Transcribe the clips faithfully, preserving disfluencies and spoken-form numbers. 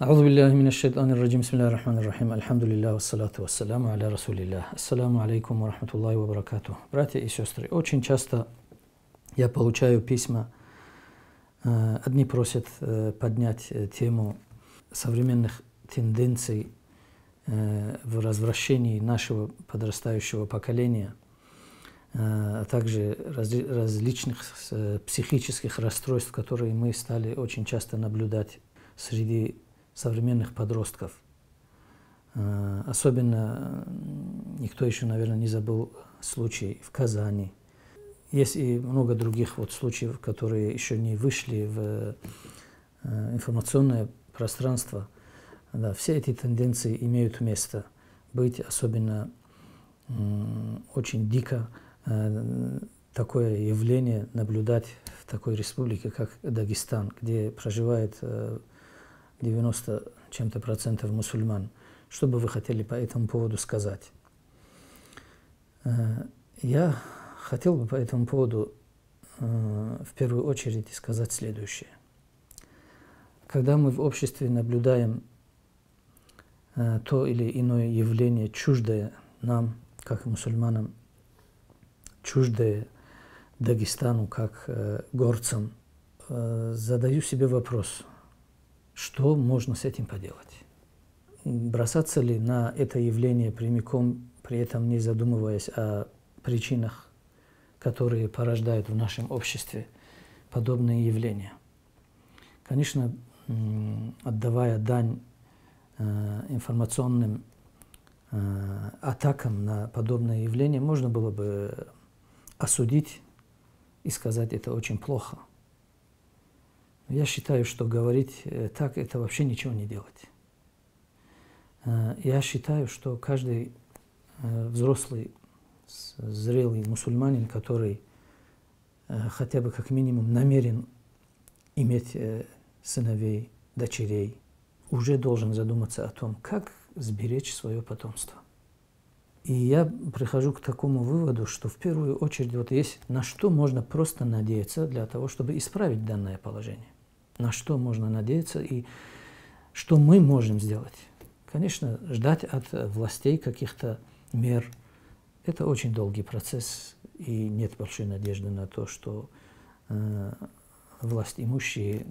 أعوذ بالله من الشيطان الرجيم بسم الله الرحمن الرحيم الحمد لله والصلاة والسلام على رسول الله السلام عليكم ورحمة الله وبركاته. Братья и сестры, очень часто я получаю письма. Одни просят поднять тему современных тенденций в развращении нашего подрастающего поколения, а также различных психических расстройств, которые мы стали очень часто наблюдать среди современных подростков. Особенно никто еще, наверное, не забыл случай в Казани. Есть и много других вот случаев, которые еще не вышли в информационное пространство. Да, все эти тенденции имеют место быть, особенно очень дико такое явление наблюдать в такой республике, как Дагестан, где проживает девяносто чем-то процентов мусульман. Что бы вы хотели по этому поводу сказать? Я хотел бы по этому поводу в первую очередь сказать следующее. Когда мы в обществе наблюдаем то или иное явление, чуждое нам, как мусульманам, чуждое Дагестану, как э, горцам, э, задаю себе вопрос, что можно с этим поделать? Бросаться ли на это явление прямиком, при этом не задумываясь о причинах, которые порождают в нашем обществе подобные явления? Конечно, отдавая дань э, информационным э, атакам на подобное явление, можно было бы осудить и сказать, это очень плохо. Я считаю, что говорить так, это вообще ничего не делать. Я считаю, что каждый взрослый, зрелый мусульманин, который хотя бы как минимум намерен иметь сыновей, дочерей, уже должен задуматься о том, как сберечь свое потомство. И я прихожу к такому выводу, что в первую очередь вот есть на что можно просто надеяться для того, чтобы исправить данное положение. На что можно надеяться и что мы можем сделать. Конечно, ждать от властей каких-то мер – это очень долгий процесс, и нет большой надежды на то, что э, власть имущие,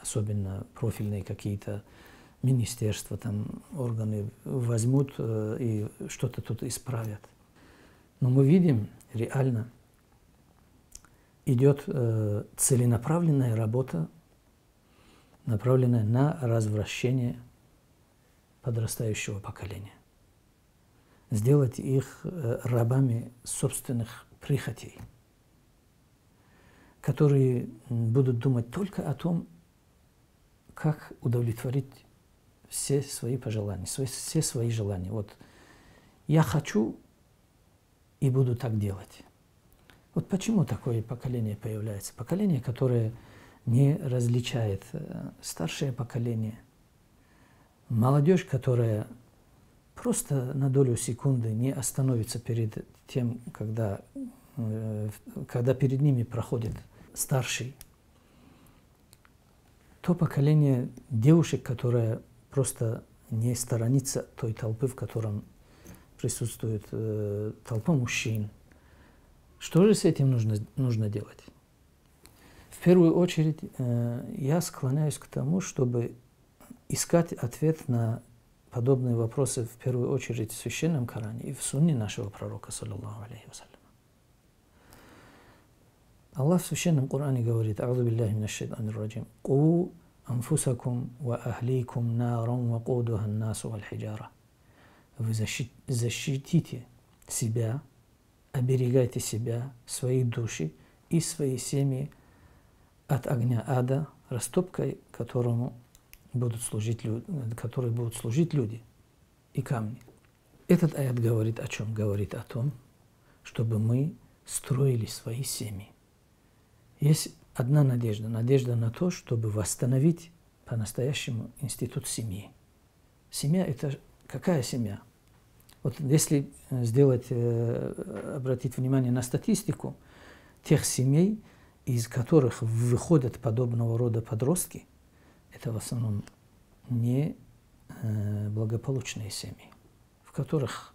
особенно профильные какие-то, министерства, там, органы возьмут э, и что-то тут исправят. Но мы видим, реально идет э, целенаправленная работа, направленная на развращение подрастающего поколения. Сделать их э, рабами собственных прихотей, которые будут думать только о том, как удовлетворить все свои пожелания, свои, все свои желания. Вот я хочу и буду так делать. Вот почему такое поколение появляется? Поколение, которое не различает старшее поколение, молодежь, которая просто на долю секунды не остановится перед тем, когда, когда перед ними проходит старший. То поколение девушек, которое просто не сторониться той толпы, в котором присутствует э, толпа мужчин. Что же с этим нужно, нужно делать? В первую очередь э, я склоняюсь к тому, чтобы искать ответ на подобные вопросы в первую очередь в Священном Коране и в сунне нашего пророка, саллаллаху алейхи ва саллям. Аллах в Священном Коране говорит: «А'узу биллахи минаш шайтанир раджим». Вы защитите себя, оберегайте себя, свои души и свои семьи от огня ада, растопкой которому будут служить, которой будут служить люди и камни. Этот аят говорит о чем? Говорит о том, чтобы мы строили свои семьи. Есть одна надежда, надежда на то, чтобы восстановить по-настоящему институт семьи. Семья – это какая семья? Вот если сделать, обратить внимание на статистику тех семей, из которых выходят подобного рода подростки, это в основном неблагополучные семьи, в которых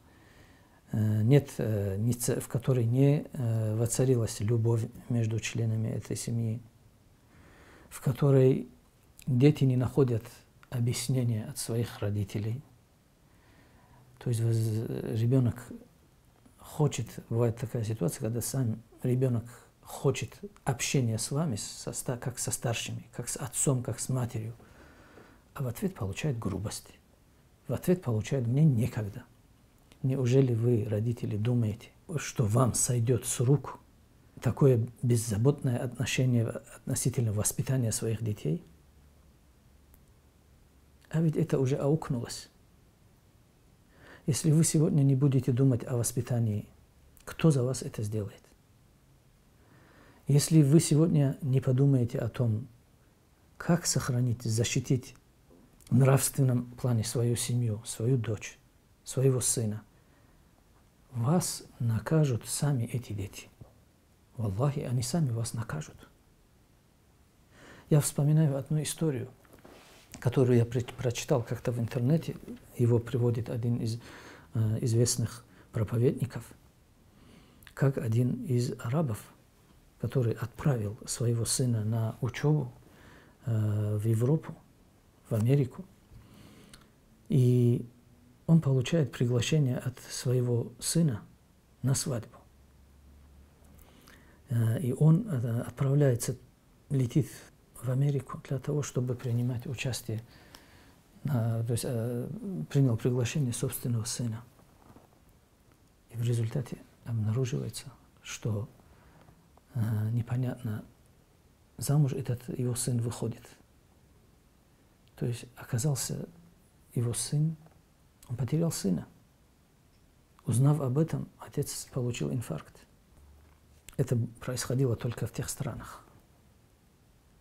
нет, в которой не воцарилась любовь между членами этой семьи, в которой дети не находят объяснения от своих родителей. То есть ребенок хочет, бывает такая ситуация, когда сам ребенок хочет общения с вами, как со старшими, как с отцом, как с матерью, а в ответ получает грубости, в ответ получает «мне некогда». Неужели вы, родители, думаете, что вам сойдет с рук такое беззаботное отношение относительно воспитания своих детей? А ведь это уже аукнулось. Если вы сегодня не будете думать о воспитании, кто за вас это сделает? Если вы сегодня не подумаете о том, как сохранить, защитить в нравственном плане свою семью, свою дочь, своего сына, вас накажут сами эти дети. Валлахи, они сами вас накажут. Я вспоминаю одну историю, которую я прочитал как-то в интернете. Его приводит один из э, известных проповедников, как один из арабов, который отправил своего сына на учебу э, в Европу, в Америку. И он получает приглашение от своего сына на свадьбу. И он отправляется, летит в Америку для того, чтобы принимать участие, то есть принял приглашение собственного сына. И в результате обнаруживается, что непонятно, замуж этот его сын выходит. То есть оказался его сын, он потерял сына. Узнав об этом, отец получил инфаркт. Это происходило только в тех странах.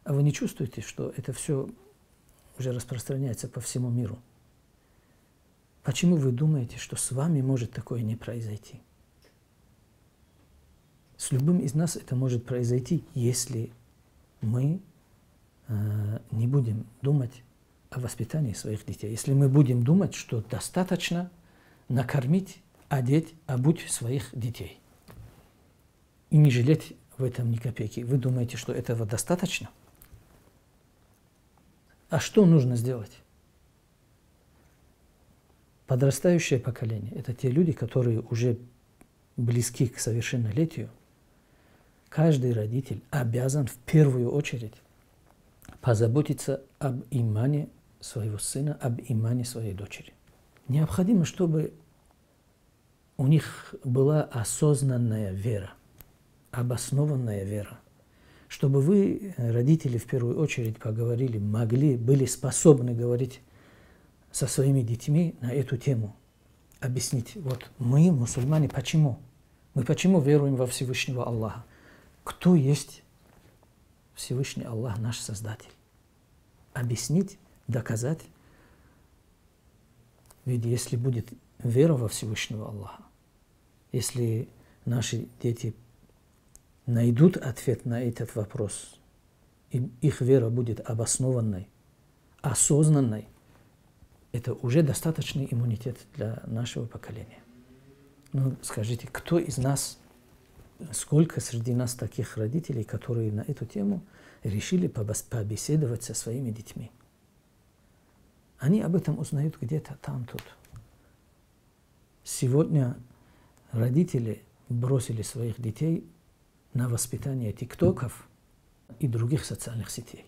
А вы не чувствуете, что это все уже распространяется по всему миру? Почему вы думаете, что с вами может такое не произойти? С любым из нас это может произойти, если мы э, не будем думать о воспитании своих детей. Если мы будем думать, что достаточно накормить, одеть, обуть своих детей и не жалеть в этом ни копейки. Вы думаете, что этого достаточно? А что нужно сделать? Подрастающее поколение – это те люди, которые уже близки к совершеннолетию. Каждый родитель обязан в первую очередь позаботиться об имане своего сына, об имане своей дочери. Необходимо, чтобы у них была осознанная вера, обоснованная вера. Чтобы вы, родители, в первую очередь поговорили, могли, были способны говорить со своими детьми на эту тему. Объяснить, вот мы, мусульмане, почему? Мы почему веруем во Всевышнего Аллаха? Кто есть Всевышний Аллах, наш Создатель? Объяснить, доказать. Ведь если будет вера во Всевышнего Аллаха, если наши дети найдут ответ на этот вопрос, и их вера будет обоснованной, осознанной, это уже достаточный иммунитет для нашего поколения. Ну, скажите, кто из нас, сколько среди нас таких родителей, которые на эту тему решили побеседовать со своими детьми? Они об этом узнают где-то там, тут. Сегодня родители бросили своих детей на воспитание тиктоков и других социальных сетей.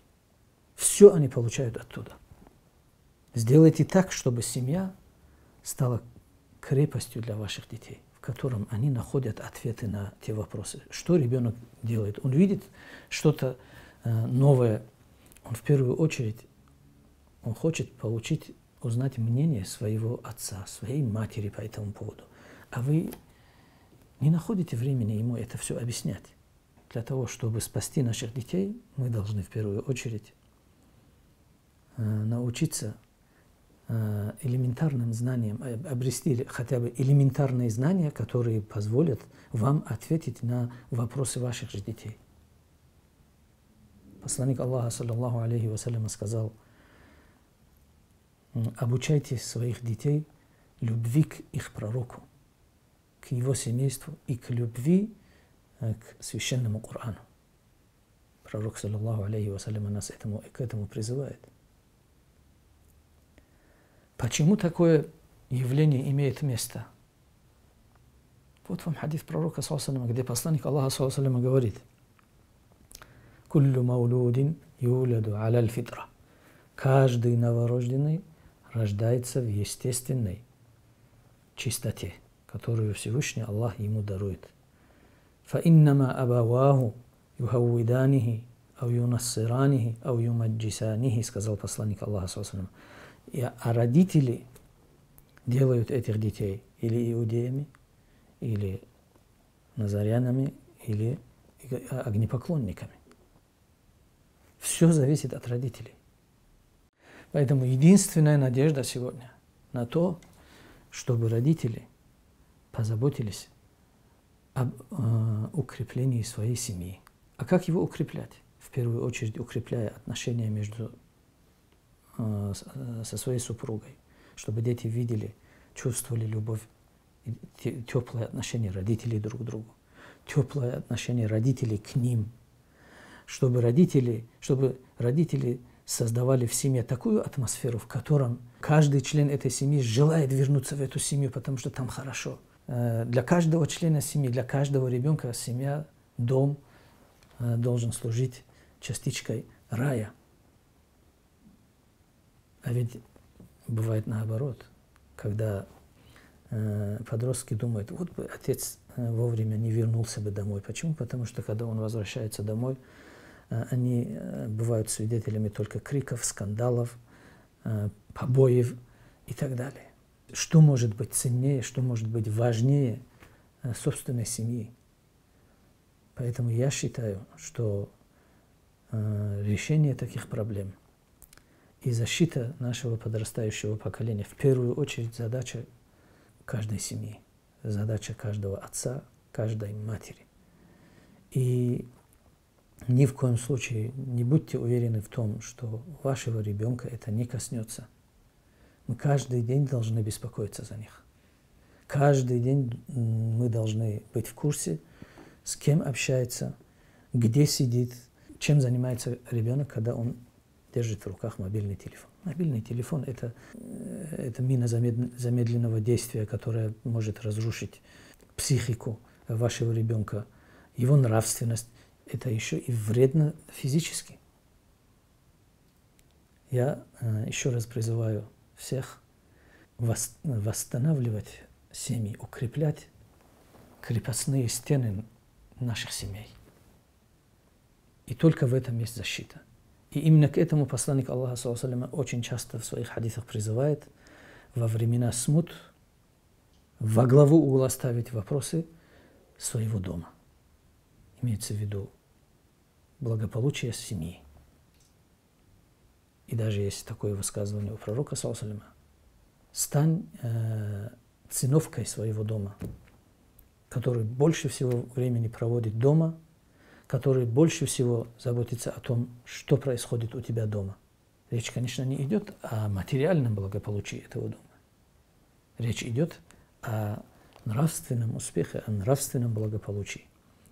Все они получают оттуда. Сделайте так, чтобы семья стала крепостью для ваших детей, в котором они находят ответы на те вопросы. Что ребенок делает? Он видит что-то новое. Он в первую очередь он хочет получить, узнать мнение своего отца, своей матери по этому поводу. А вы не находите времени ему это все объяснять. Для того, чтобы спасти наших детей, мы должны в первую очередь э, научиться э, элементарным знаниям, обрести хотя бы элементарные знания, которые позволят вам ответить на вопросы ваших же детей. Посланник Аллаха, саллаллаху алейхи ва саллям, сказал: обучайте своих детей любви к их пророку, к его семейству и к любви к священному Корану. Пророк, саллаллаху алейхи вассалям, нас этому, к этому призывает. Почему такое явление имеет место? Вот вам хадис пророка, где посланник Аллаха саллаллаху алейхи вассалям говорит: «Куллю маулудин юляду аля фитра». Каждый новорожденный рождается в естественной чистоте, которую Всевышний Аллах ему дарует. «Фаиннама абаваху юхаввиданихи, ау юнассиранихи, ау юмаджисанихи», сказал посланник Аллаха саллаллаху алейхи вассалям. А родители делают этих детей или иудеями, или назарянами, или огнепоклонниками. Все зависит от родителей. Поэтому единственная надежда сегодня на то, чтобы родители позаботились об э, укреплении своей семьи. А как его укреплять? В первую очередь укрепляя отношения между, э, со своей супругой, чтобы дети видели, чувствовали любовь, теплое отношение родителей друг к другу, теплое отношение родителей к ним, чтобы родители, чтобы родители создавали в семье такую атмосферу, в котором каждый член этой семьи желает вернуться в эту семью, потому что там хорошо. Для каждого члена семьи, для каждого ребенка семья, дом должен служить частичкой рая. А ведь бывает наоборот, когда подростки думают: вот бы отец вовремя не вернулся бы домой. Почему? Потому что когда он возвращается домой, они бывают свидетелями только криков, скандалов, побоев и так далее. Что может быть ценнее, что может быть важнее собственной семьи? Поэтому я считаю, что решение таких проблем и защита нашего подрастающего поколения в первую очередь задача каждой семьи, задача каждого отца, каждой матери. И ни в коем случае не будьте уверены в том, что вашего ребенка это не коснется. Мы каждый день должны беспокоиться за них. Каждый день мы должны быть в курсе, с кем общается, где сидит, чем занимается ребенок, когда он держит в руках мобильный телефон. Мобильный телефон – это, это мина замедленного действия, которая может разрушить психику вашего ребенка, его нравственность. Это еще и вредно физически. Я э, еще раз призываю всех вос восстанавливать семьи, укреплять крепостные стены наших семей. И только в этом есть защита. И именно к этому посланник Аллаха саллаллаху алейхи вассалям очень часто в своих хадисах призывает во времена смут во главу угла ставить вопросы своего дома. Имеется в виду благополучие семьи. И даже есть такое высказывание у пророка саллаллаху алейхи вассалям: стань э, циновкой своего дома, который больше всего времени проводит дома, который больше всего заботится о том, что происходит у тебя дома. Речь, конечно, не идет о материальном благополучии этого дома. Речь идет о нравственном успехе, о нравственном благополучии,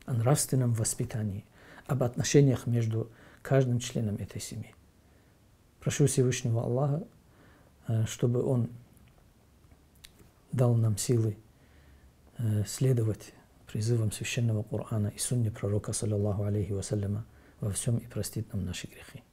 о нравственном воспитании, об отношениях между каждым членом этой семьи. Прошу Всевышнего Аллаха, чтобы Он дал нам силы следовать призывам священного Корана и сунне пророка, саллаллаху алейхи вассаляма, во всем и простит нам наши грехи.